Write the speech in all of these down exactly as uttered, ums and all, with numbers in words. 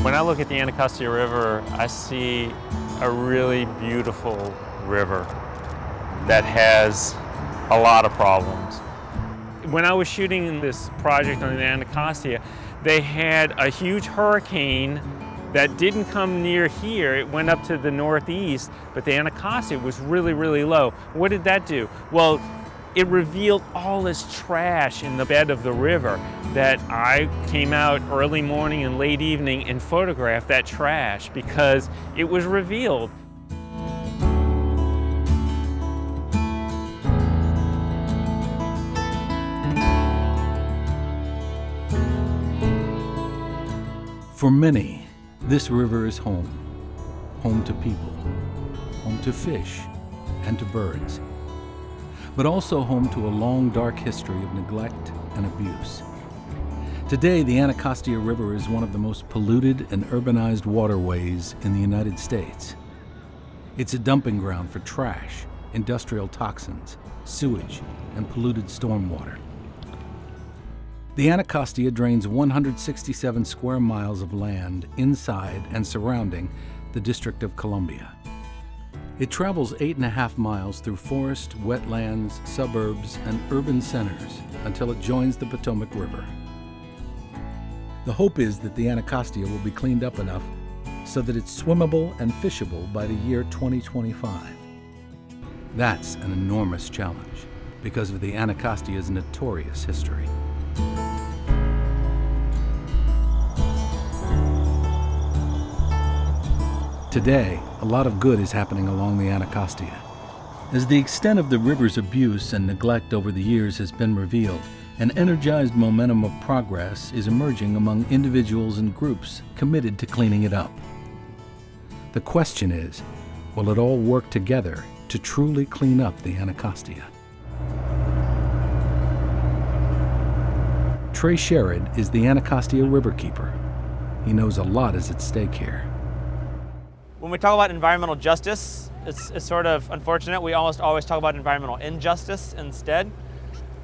When I look at the Anacostia River, I see a really beautiful river that has a lot of problems. When I was shooting this project on the Anacostia, they had a huge hurricane that didn't come near here. It went up to the northeast, but the Anacostia was really, really low. What did that do? Well, it revealed all this trash in the bed of the river that I came out early morning and late evening and photographed that trash because it was revealed. For many, this river is home, home to people, home to fish and to birds, but also home to a long, dark history of neglect and abuse. Today, the Anacostia River is one of the most polluted and urbanized waterways in the United States. It's a dumping ground for trash, industrial toxins, sewage, and polluted stormwater. The Anacostia drains one hundred sixty-seven square miles of land inside and surrounding the District of Columbia. It travels eight and a half miles through forest, wetlands, suburbs, and urban centers until it joins the Potomac River. The hope is that the Anacostia will be cleaned up enough so that it's swimmable and fishable by the year twenty twenty-five. That's an enormous challenge because of the Anacostia's notorious history. Today, a lot of good is happening along the Anacostia. As the extent of the river's abuse and neglect over the years has been revealed, an energized momentum of progress is emerging among individuals and groups committed to cleaning it up. The question is, will it all work together to truly clean up the Anacostia? Trey Sherrod is the Anacostia Riverkeeper. He knows a lot is at stake here. When we talk about environmental justice, it's, it's sort of unfortunate. We almost always talk about environmental injustice instead.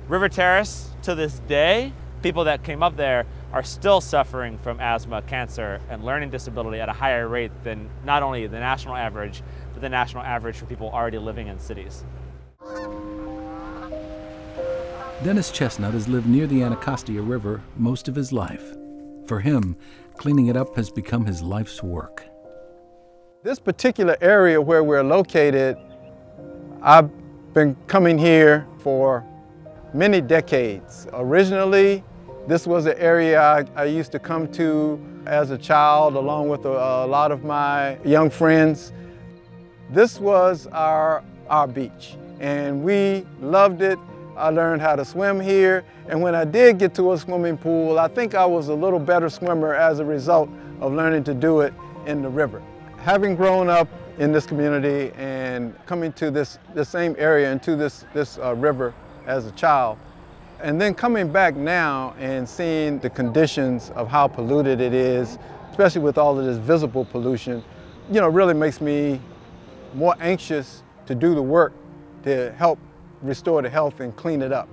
River Terrace, to this day, people that came up there are still suffering from asthma, cancer, and learning disability at a higher rate than not only the national average, but the national average for people already living in cities. Dennis Chestnut has lived near the Anacostia River most of his life. For him, cleaning it up has become his life's work. This particular area where we're located, I've been coming here for many decades. Originally, this was an area I, I used to come to as a child along with a, a lot of my young friends. This was our, our beach and we loved it. I learned how to swim here, and when I did get to a swimming pool, I think I was a little better swimmer as a result of learning to do it in the river. Having grown up in this community and coming to this, this same area and to this, this uh, river as a child, and then coming back now and seeing the conditions of how polluted it is, especially with all of this visible pollution, you know, really makes me more anxious to do the work to help restore the health and clean it up.